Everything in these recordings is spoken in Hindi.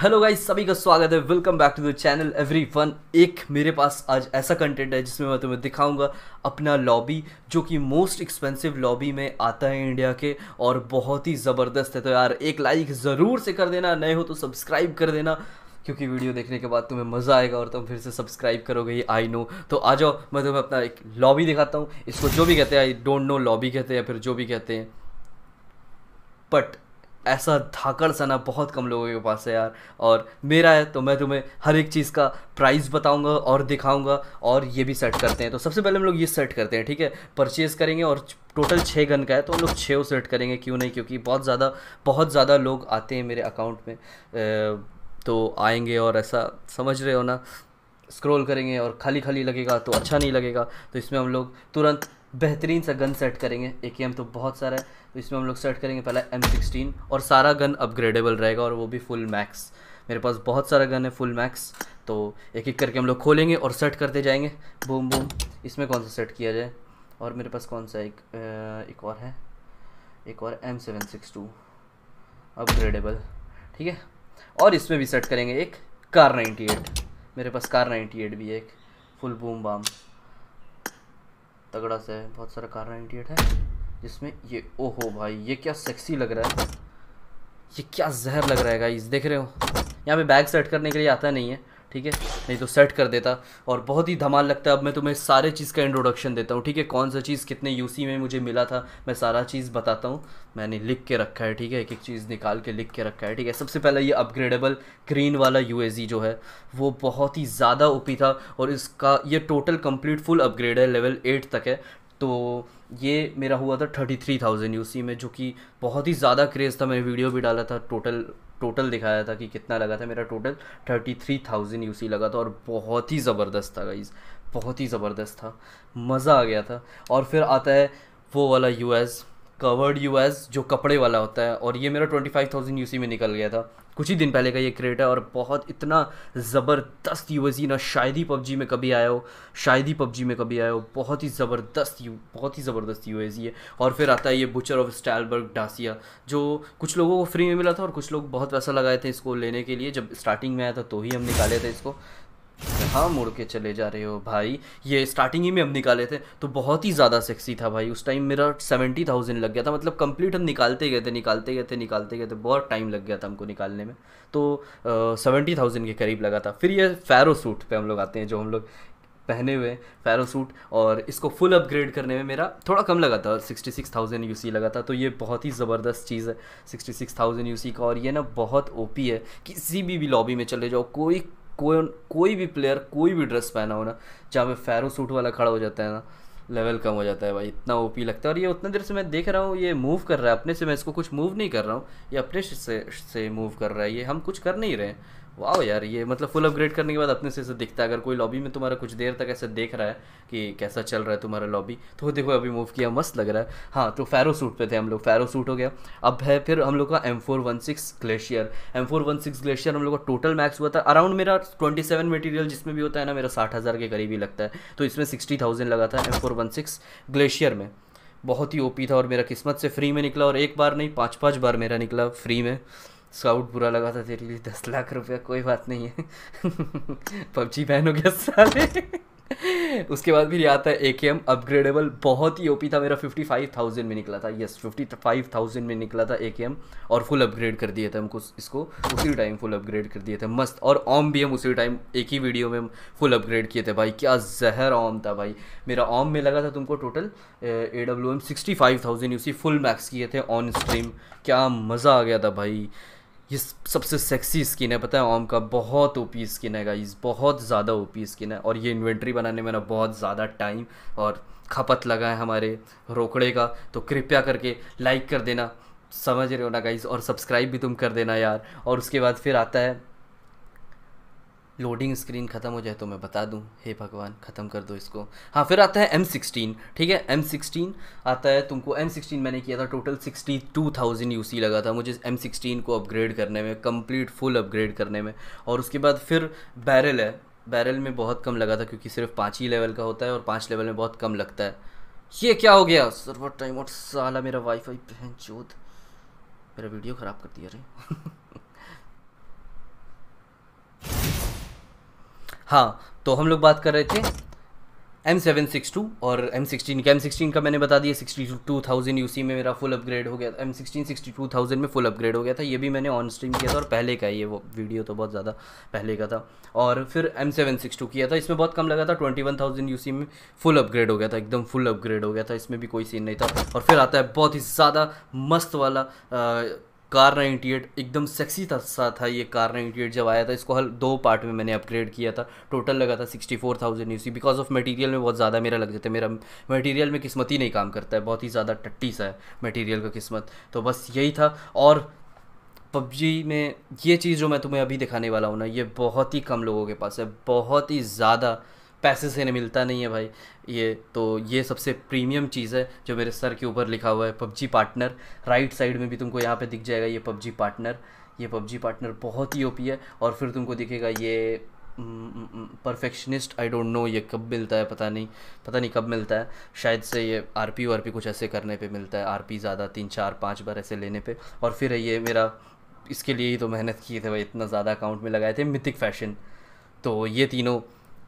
हेलो गाइस, सभी का स्वागत है, welcome back to the channel everyone. एक मेरे पास आज ऐसा कंटेंट है जिसमें मैं तुम्हें दिखाऊंगा अपना लॉबी जो कि मोस्ट एक्सपेंसिव लॉबी में आता है इंडिया के, और बहुत ही ज़बरदस्त है। तो यार एक लाइक ज़रूर से कर देना, नए हो तो सब्सक्राइब कर देना, क्योंकि वीडियो देखने के बाद तुम्हें मज़ा आएगा और तुम फिर से सब्सक्राइब करोगे, ये आई नो। तो आ जाओ, मैं तुम्हें अपना एक लॉबी दिखाता हूँ। इसको जो भी कहते हैं, आई डोंट नो लॉबी कहते हैं या फिर जो भी कहते हैं, बट ऐसा धाकड़ सा ना बहुत कम लोगों के पास है यार, और मेरा है। तो मैं तुम्हें हर एक चीज़ का प्राइस बताऊंगा और दिखाऊंगा, और ये भी सेट करते हैं। तो सबसे पहले हम लोग ये सेट करते हैं, ठीक है, परचेज़ करेंगे। और टोटल 6 गन का है तो हम लोग 6 सेट करेंगे, क्यों नहीं, क्योंकि बहुत ज़्यादा लोग आते हैं मेरे अकाउंट में, तो आएंगे और ऐसा समझ रहे हो ना, स्क्रॉल करेंगे और खाली लगेगा तो अच्छा नहीं लगेगा। तो इसमें हम लोग तुरंत बेहतरीन सा गन सेट करेंगे। AKM तो बहुत सारा है, तो इसमें हम लोग सेट करेंगे पहला M16, और सारा गन अपग्रेडेबल रहेगा और वो भी फुल मैक्स। मेरे पास बहुत सारा गन है फुल मैक्स, तो एक एक करके हम लोग खोलेंगे और सेट करते जाएंगे। बूम बूम, इसमें कौन सा सेट किया जाए, और मेरे पास कौन सा एक और है, एक और M762 अपग्रेडेबल, ठीक है। और इसमें भी सेट करेंगे एक कार 98, मेरे पास कार 98 भी है, एक फुल बूम बाम तगड़ा सा है, बहुत सारा कार 98 है जिसमें ये, ओहो भाई ये क्या सेक्सी लग रहा है, ये क्या जहर लग रहा है गाइस, देख रहे हो। यहाँ पे बैग सेट करने के लिए आता नहीं है, ठीक है, नहीं तो सेट कर देता और बहुत ही धमाल लगता है। अब मैं तुम्हें सारे चीज़ का इंट्रोडक्शन देता हूँ, ठीक है, कौन सा चीज़ कितने UC में मुझे मिला था, मैं सारा चीज़ बताता हूँ। मैंने लिख के रखा है, ठीक है, एक एक चीज़ निकाल के लिख के रखा है, ठीक है। सबसे पहला ये अपग्रेडेबल ग्रीन वाला UAC जो है वो बहुत ही ज़्यादा OP था, और इसका ये टोटल कम्प्लीट फुल अपग्रेड है, लेवल 8 तक है। तो ये मेरा हुआ था 33,000 UC में, जो कि बहुत ही ज़्यादा क्रेज़ था। मैंने वीडियो भी डाला था, टोटल दिखाया था कि कितना लगा था। मेरा टोटल 33,000 UC लगा था, और बहुत ही ज़बरदस्त था गाइज़, बहुत ही ज़बरदस्त था, मज़ा आ गया था। और फिर आता है वो वाला US कवर्ड US जो कपड़े वाला होता है, और ये मेरा 25,000 UC में निकल गया था, कुछ ही दिन पहले का ये क्रेट है। और बहुत इतना ज़बरदस्त UAC ना शायद ही PUBG में कभी आया हो, बहुत ही ज़बरदस्त UAC है। और फिर आता है ये बुचर ऑफ स्टैलबर्ग डासिया, जो कुछ लोगों को फ्री में मिला था और कुछ लोग बहुत पैसा लगाए थे इसको लेने के लिए, जब स्टार्टिंग में आया था तो ही हम निकाले थे इसको। हाँ, मुड़ के चले जा रहे हो भाई, ये स्टार्टिंग ही में हम निकाले थे, तो बहुत ही ज़्यादा सेक्सी था भाई। उस टाइम मेरा 70,000 लग गया था, मतलब कंप्लीट हम निकालते गए थे, बहुत टाइम लग गया था हमको निकालने में, तो 70,000 के करीब लगा था। फिर ये फैरो सूट पे हम लोग आते हैं, जो हम लोग पहने हुए फैरो सूट, और इसको फुल अपग्रेड करने में मेरा थोड़ा कम लगा था, 66,000 UC लगा था। तो ये बहुत ही ज़बरदस्त चीज़ है 66,000 UC का, और ये ना बहुत OP है। किसी भी लॉबी में चले जाओ, कोई भी प्लेयर कोई भी ड्रेस पहना हो ना, जहाँ पे फैरो सूट वाला खड़ा हो जाता है ना, लेवल कम हो जाता है भाई, इतना OP लगता है। और ये उतना देर से मैं देख रहा हूँ ये मूव कर रहा है अपने से, मैं इसको कुछ मूव नहीं कर रहा हूँ, ये अपने से मूव कर रहा है, ये हम कुछ कर नहीं रहे हैं। वाह यार, ये मतलब फुल अपग्रेड करने के बाद अपने से दिखता है। अगर कोई लॉबी में तुम्हारा कुछ देर तक ऐसे देख रहा है कि कैसा चल रहा है तुम्हारा लॉबी, तो देखो अभी मूव किया, मस्त लग रहा है। हाँ, तो फैरो सूट पे थे हम लोग, फैरो सूट हो गया। अब है फिर हम लोग का M416 ग्लेशियर। M416 ग्लेशियर हम लोग का टोटल मैक्स हुआ था अराउंड मेरा 27 मटेरियल जिसमें भी होता है ना, मेरा 60,000 के करीब ही लगता है, तो इसमें 60,000 लगा था M416 ग्लेशियर में। बहुत ही OP था, और मेरा किस्मत से फ्री में निकला, और एक बार नहीं 5-5 बार मेरा निकला फ्री में। स्काउट बुरा लगा था तेरे लिए, 10 लाख रुपया कोई बात नहीं है। PUBG बैन हो गया साले। उसके बाद भी आता है AKM अपग्रेडेबल, बहुत ही OP था, मेरा 55,000 में निकला था। यस, 55,000 में निकला था AKM, और फुल अपग्रेड कर दिए थे हमको, इसको उसी टाइम फुल अपग्रेड कर दिए थे, मस्त। और OM भी हम उसी टाइम एक ही वीडियो में फुल अपग्रेड किए थे भाई, क्या जहर OM था भाई। मेरा OM में लगा था तुमको total AWM 65,000 UC full max किए थे ऑन स्ट्रीम, क्या मज़ा आ गया था भाई। ये सबसे सेक्सी स्किन है पता है OM का, बहुत OP स्किन है गाइस, बहुत ज़्यादा OP स्किन है। और ये इन्वेंट्री बनाने में ना बहुत ज़्यादा टाइम और खपत लगा है हमारे रोकड़े का, तो कृपया करके लाइक कर देना, समझ रहे हो ना गाइस, और सब्सक्राइब भी तुम कर देना यार। और उसके बाद फिर आता है, लोडिंग स्क्रीन ख़त्म हो जाए तो मैं बता दूं, हे भगवान ख़त्म कर दो इसको। हाँ, फिर आता है M16, ठीक है, M16 आता है तुमको। M16 मैंने किया था टोटल 62,000 UC लगा था मुझे M16 को अपग्रेड करने में, कंप्लीट फुल अपग्रेड करने में। और उसके बाद फिर बैरल है, बैरल में बहुत कम लगा था क्योंकि सिर्फ 5 ही लेवल का होता है, और 5 लेवल में बहुत कम लगता है। ये क्या हो गया, सर्वर टाइम आउट, साला मेरा वाईफाई बहन चोद, मेरा वीडियो ख़राब कर दिया रे। हाँ, तो हम लोग बात कर रहे थे M762 और M16 का। M16 का मैंने बता दिया 62,000 UC में मेरा फुल अपग्रेड हो गया था। M16 62,000 में फुल अपग्रेड हो गया था। ये भी मैंने ऑन स्ट्रीम किया था और पहले का ये वो वीडियो तो बहुत ज़्यादा पहले का था। और फिर M762 किया था, इसमें बहुत कम लगा था, 21,000 UC में फुल अपग्रेड हो गया था, एकदम फुल अपग्रेड हो गया था, इसमें भी कोई सीन नहीं था। और फिर आता है बहुत ही ज़्यादा मस्त वाला कार 98, एकदम सेक्सी था ये कार 98 जब आया था। इसको हर दो पार्ट में मैंने अपग्रेड किया था, टोटल लगा था 64,000 यूसी। बिकॉज ऑफ मटेरियल में बहुत ज़्यादा मेरा लग जाता है, मेरा मटेरियल में किस्मत ही नहीं काम करता है, बहुत ही ज़्यादा टट्टी सा है मटेरियल का किस्मत। तो बस यही था। और पबजी में ये चीज़ जो मैं तुम्हें अभी दिखाने वाला हूँ ना, ये बहुत ही कम लोगों के पास है, बहुत ही ज़्यादा पैसे से नहीं मिलता नहीं है भाई ये। तो ये सबसे प्रीमियम चीज़ है जो मेरे सर के ऊपर लिखा हुआ है पबजी पार्टनर। राइट साइड में भी तुमको यहाँ पे दिख जाएगा ये पबजी पार्टनर। ये पबजी पार्टनर बहुत ही ओपी है। और फिर तुमको दिखेगा ये परफेक्शनिस्ट, आई डोंट नो ये कब मिलता है, पता नहीं कब मिलता है। शायद से ये आर पी कुछ ऐसे करने पर मिलता है, आर पी ज़्यादा 3-4-5 बार ऐसे लेने पर। और फिर ये मेरा, इसके लिए ही तो मेहनत की थी भाई, इतना ज़्यादा अकाउंट में लगाए थे मिथिक फैशन। तो ये तीनों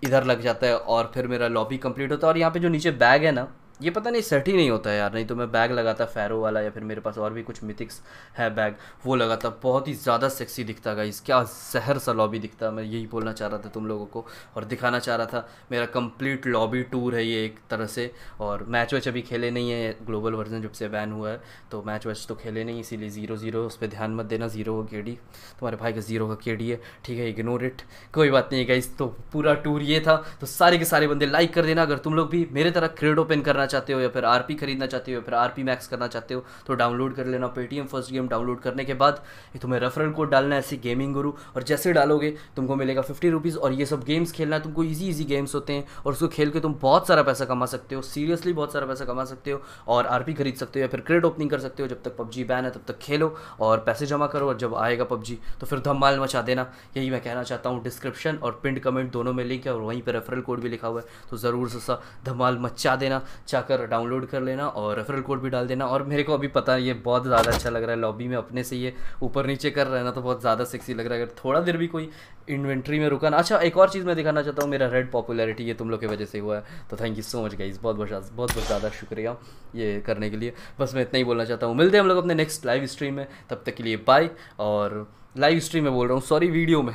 इधर लग जाता है और फिर मेरा लॉबी कंप्लीट होता है। और यहाँ पे जो नीचे बैग है ना, ये पता नहीं सेट ही नहीं होता है यार, नहीं तो मैं बैग लगाता फेरो वाला, या फिर मेरे पास और भी कुछ मिथिक्स है बैग, वो लगाता। बहुत ही ज़्यादा सेक्सी दिखता गाइस, क्या जहर सा लॉबी दिखता। मैं यही बोलना चाह रहा था तुम लोगों को और दिखाना चाह रहा था। मेरा कंप्लीट लॉबी टूर है ये एक तरह से। और मैच वैच अभी खेले नहीं है, ग्लोबल वर्जन जब से बैन हुआ है तो मैच वैच तो खेले नहीं, इसीलिए 0-0 उस पर ध्यान मत देना। 0 का के डी तुम्हारे भाई का 0 का के डी है, ठीक है, इग्नोर इट, कोई बात नहीं गाइस। तो पूरा टूर ये था। तो सारे के सारे बंदे लाइक कर देना। अगर तुम लोग भी मेरे तरह क्रेड ओपन करना चाहते हो, या फिर आरपी खरीदना चाहते हो, या फिर आरपी मैक्स करना चाहते हो, तो डाउनलोड कर लेना पेटीएम फर्स्ट गेम। डाउनलोड करने के बाद तुम्हें रेफरल कोड डालना है ऐसे गेमिंग गुरु, और जैसे डालोगे तुमको मिलेगा 50 रुपीज़। और ये सब गेम्स खेलना है तुमको, इजी इजी गेम्स होते हैं, और उसको खेल के तुम बहुत सारा पैसा कमा सकते हो, सीरियसली बहुत सारा पैसा कमा सकते हो। और आरपी खरीद सकते हो, या फिर क्रेड ओपनिंग कर सकते हो। जब तक पबजी बैन है तब तक खेलो और पैसे जमा करो, और जब आएगा पबजी तो फिर धमाल मचा देना। यही मैं कहना चाहता हूँ। डिस्क्रिप्शन और पिंड कमेंट दोनों में लिंक है, और वहीं पर रेफरल कोड भी लिखा हुआ है, तो ज़रूर सा धमाल मचा देना, जाकर डाउनलोड कर लेना और रेफरल कोड भी डाल देना। और मेरे को अभी पता है ये बहुत ज़्यादा अच्छा लग रहा है लॉबी में, अपने से ये ऊपर नीचे कर रहा है ना, तो बहुत ज़्यादा सेक्सी लग रहा है। अगर थोड़ा देर भी कोई इन्वेंट्री में रुका ना। अच्छा, एक और चीज़ मैं दिखाना चाहता हूँ, मेरा रेड पॉपुलैरिटी ये तुम लोग की वजह से हुआ है। तो thank you so much guys, बहुत ज़्यादा शुक्रिया ये करने के लिए। बस मैं इतना ही बोलना चाहता हूँ। मिलते हैं हम लोग अपने नेक्स्ट लाइव स्ट्रीम में, तब तक के लिए बाय। और लाइव स्ट्रीम में बोल रहा हूँ, सॉरी, वीडियो में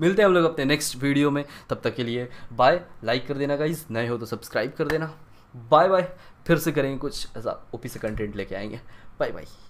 मिलते हैं हम लोग अपने नेक्स्ट वीडियो में, तब तक के लिए बाय। लाइक कर देना गाइस, नए हो तो सब्सक्राइब कर देना। बाय बाय, फिर से करेंगे कुछ ऐसा ओपी से कंटेंट लेके आएंगे। Bye bye.